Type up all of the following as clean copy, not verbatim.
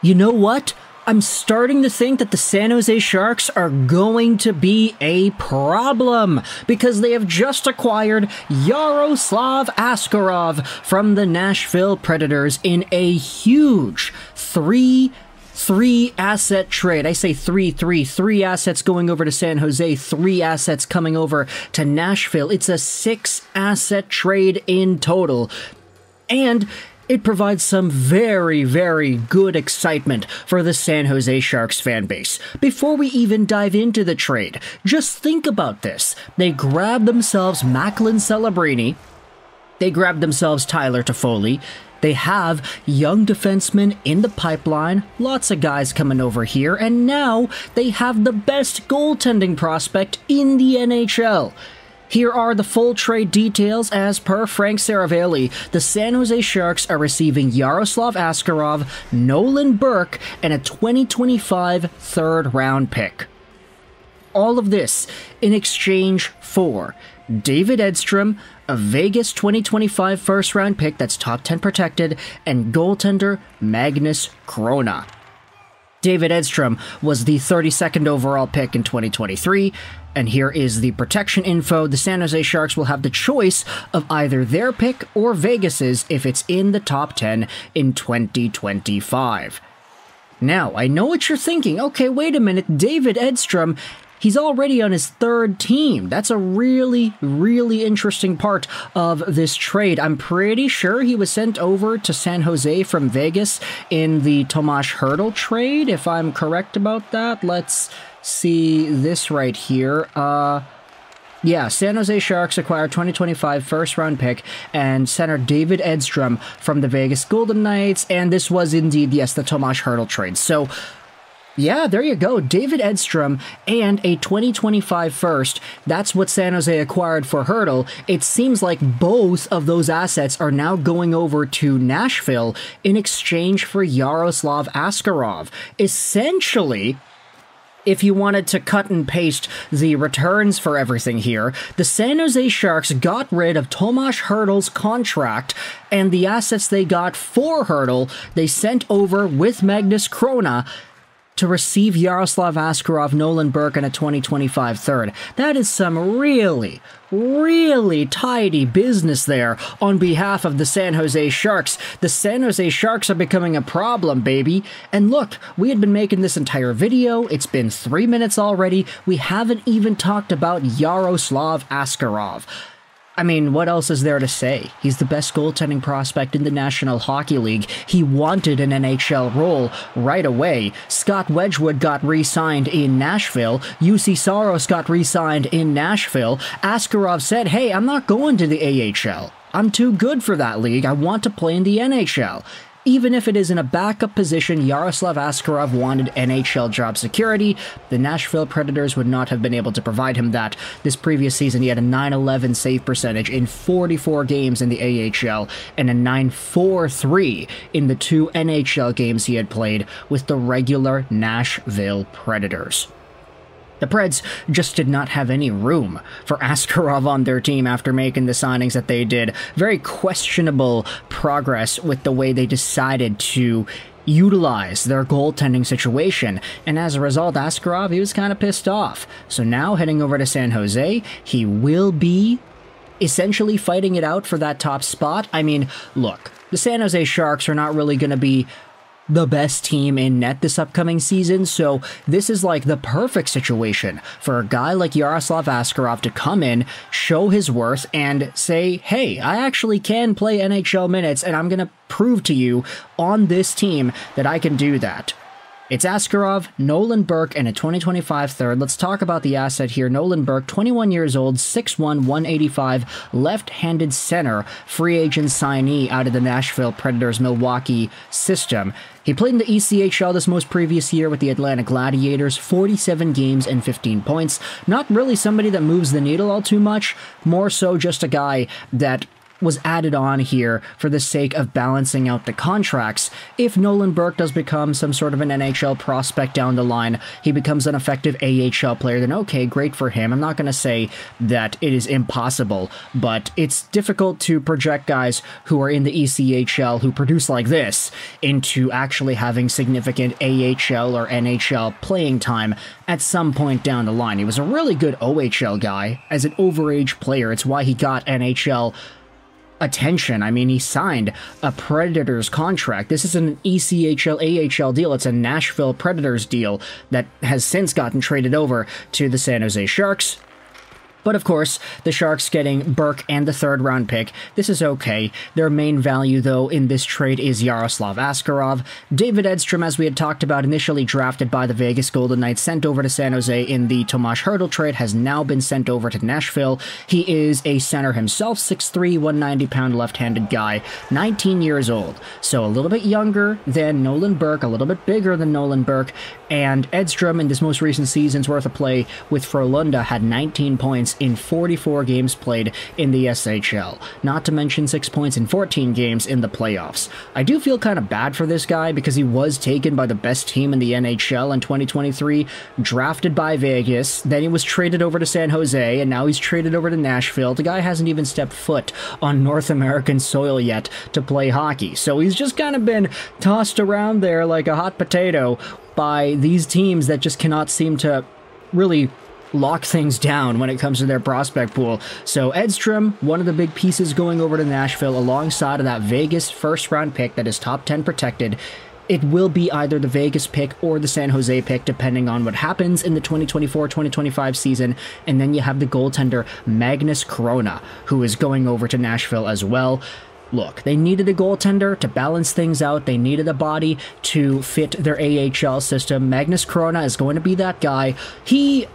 You know what? I'm starting to think that the San Jose Sharks are going to be a problem because they have just acquired Yaroslav Askarov from the Nashville Predators in a huge 3-3 asset trade. I say 3-3. 3 assets going over to San Jose, 3 assets coming over to Nashville. It's a 6 asset trade in total. And it provides some very, very good excitement for the San Jose Sharks fan base. Before we even dive into the trade, just think about this. They grabbed themselves Macklin Celebrini. They grabbed themselves Tyler Toffoli. They have young defensemen in the pipeline, lots of guys coming over here, and now they have the best goaltending prospect in the NHL. Here are the full trade details as per Frank Saravelli. The San Jose Sharks are receiving Yaroslav Askarov, Nolan Burke, and a 2025 third-round pick. All of this in exchange for David Edstrom, a Vegas 2025 first-round pick that's top 10 protected, and goaltender Magnus Chrona. David Edstrom was the 32nd overall pick in 2023, and here is the protection info. The San Jose Sharks will have the choice of either their pick or Vegas's if it's in the top 10 in 2025. Now, I know what you're thinking. Okay, wait a minute. David Edstrom, he's already on his 3rd team. That's a really, really interesting part of this trade. I'm pretty sure he was sent over to San Jose from Vegas in the Tomas Hertl trade, if I'm correct about that. Let's see this right here. Yeah, San Jose Sharks acquired 2025 first-round pick and center David Edstrom from the Vegas Golden Knights, and this was indeed, yes, the Tomas Hertl trade. So yeah, there you go. David Edstrom and a 2025 first. That's what San Jose acquired for Hertl. It seems like both of those assets are now going over to Nashville in exchange for Yaroslav Askarov. Essentially, if you wanted to cut and paste the returns for everything here, the San Jose Sharks got rid of Tomas Hertl's contract, and the assets they got for Hertl, they sent over with Magnus Chrona to receive Yaroslav Askarov, Nolan Burke, and a 2025 third. That is some really, really tidy business there on behalf of the San Jose Sharks. The San Jose Sharks are becoming a problem, baby. And look, we had been making this entire video. It's been 3 minutes already. We haven't even talked about Yaroslav Askarov. I mean, what else is there to say? He's the best goaltending prospect in the National Hockey League. He wanted an NHL role right away. Scott Wedgewood got re-signed in Nashville. Juuse Saros got re-signed in Nashville. Askarov said, hey, I'm not going to the AHL. I'm too good for that league. I want to play in the NHL. Even if it is in a backup position, Yaroslav Askarov wanted NHL job security. The Nashville Predators would not have been able to provide him that. This previous season, he had a 9.11 save percentage in 44 games in the AHL and a 9.43 in the 2 NHL games he had played with the regular Nashville Predators. The Preds just did not have any room for Askarov on their team after making the signings that they did. Very questionable progress with the way they decided to utilize their goaltending situation. And as a result, Askarov, he was kind of pissed off. So now heading over to San Jose, he will be essentially fighting it out for that top spot. I mean, look, the San Jose Sharks are not really going to be the best team in net this upcoming season, so this is like the perfect situation for a guy like Yaroslav Askarov to come in, show his worth, and say, hey, I actually can play NHL minutes, and I'm going to prove to you on this team that I can do that. It's Askarov, Nolan Burke, and a 2025 third. Let's talk about the asset here. Nolan Burke, 21 years old, 6'1", 185, left-handed center, free agent signee out of the Nashville Predators Milwaukee system. He played in the ECHL this most previous year with the Atlanta Gladiators, 47 games and 15 points. Not really somebody that moves the needle all too much, more so just a guy that was added on here for the sake of balancing out the contracts. If Nolan Burke does become some sort of an NHL prospect down the line, he becomes an effective AHL player, then okay, great for him. I'm not going to say that it is impossible, but it's difficult to project guys who are in the ECHL who produce like this into actually having significant AHL or NHL playing time at some point down the line. He was a really good OHL guy as an overage player. It's why he got NHL attention. I mean, he signed a Predators contract. This isn't an ECHL, AHL deal. It's a Nashville Predators deal that has since gotten traded over to the San Jose Sharks. But of course, the Sharks getting Burke and the third-round pick, this is okay. Their main value, though, in this trade is Yaroslav Askarov. David Edstrom, as we had talked about, initially drafted by the Vegas Golden Knights, sent over to San Jose in the Tomas Hertl trade, has now been sent over to Nashville. He is a center himself, 6'3", 190-pound left-handed guy, 19 years old. So a little bit younger than Nolan Burke, a little bit bigger than Nolan Burke, and Edstrom, in this most recent season's worth of play with Frolunda, had 19 points in 44 games played in the SHL, not to mention 6 points in 14 games in the playoffs. I do feel kind of bad for this guy because he was taken by the best team in the NHL in 2023, drafted by Vegas, then he was traded over to San Jose, and now he's traded over to Nashville. The guy hasn't even stepped foot on North American soil yet to play hockey, so he's just kind of been tossed around there like a hot potato by these teams that just cannot seem to really lock things down when it comes to their prospect pool. So Edstrom, one of the big pieces going over to Nashville alongside of that Vegas first-round pick that is top 10 protected. It will be either the Vegas pick or the San Jose pick, depending on what happens in the 2024-2025 season. And then you have the goaltender Magnus Chrona, who is going over to Nashville as well. Look, they needed a goaltender to balance things out. They needed a body to fit their AHL system. Magnus Chrona is going to be that guy. He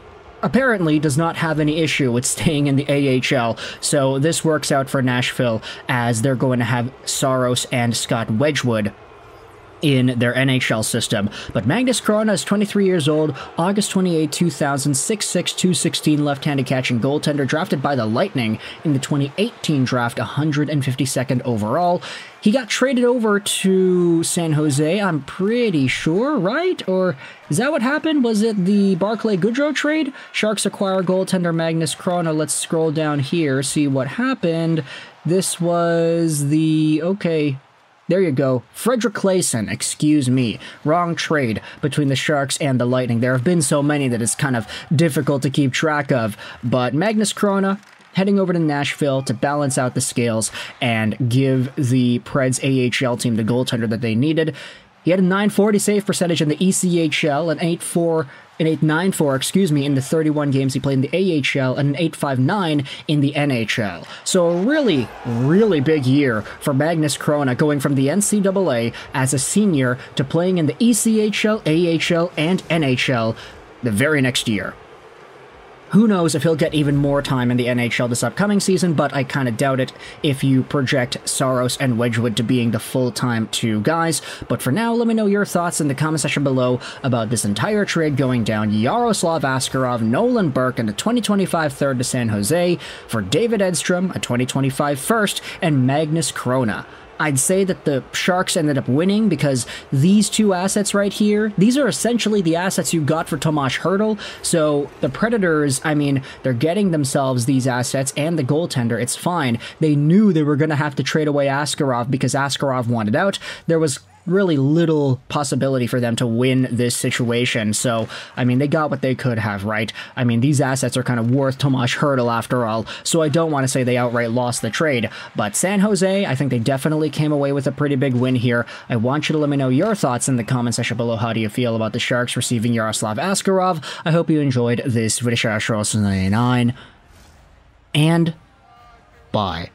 apparently does not have any issue with staying in the AHL, so this works out for Nashville as they're going to have Saros and Scott Wedgewood in their NHL system. But Magnus Chrona is 23 years old, August 28, 2000, 6'6", 216 left-handed catching goaltender, drafted by the Lightning in the 2018 draft, 152nd overall. He got traded over to San Jose, I'm pretty sure, right? Or is that what happened? Was it the Barclay-Goodrow trade? Sharks acquire goaltender Magnus Chrona. Let's scroll down here, see what happened. This was the... okay, there you go. Frederick Claesson, excuse me. Wrong trade between the Sharks and the Lightning. There have been so many that it's kind of difficult to keep track of, but Magnus Chrona heading over to Nashville to balance out the scales and give the Preds AHL team the goaltender that they needed. He had a .940 save percentage in the ECHL, an .894, excuse me, in the 31 games he played in the AHL, and an .859 in the NHL. So a really, really big year for Magnus Chrona, going from the NCAA as a senior to playing in the ECHL, AHL, and NHL the very next year. Who knows if he'll get even more time in the NHL this upcoming season, but I kind of doubt it if you project Saros and Wedgewood to being the full-time two guys. But for now, let me know your thoughts in the comment section below about this entire trade going down. Yaroslav Askarov, Nolan Burke, and a 2025 third to San Jose for David Edstrom, a 2025 first, and Magnus Chrona. I'd say that the Sharks ended up winning because these two assets right here, these are essentially the assets you got for Tomas Hertl. So the Predators, I mean, they're getting themselves these assets and the goaltender. It's fine. They knew they were going to have to trade away Askarov because Askarov wanted out. There was really little possibility for them to win this situation. So, I mean, they got what they could have, right? I mean, these assets are kind of worth Tomas Hertl after all, so I don't want to say they outright lost the trade. But San Jose, I think they definitely came away with a pretty big win here. I want you to let me know your thoughts in the comment section below. How do you feel about the Sharks receiving Yaroslav Askarov? I hope you enjoyed this Juuse Saros 99, and bye.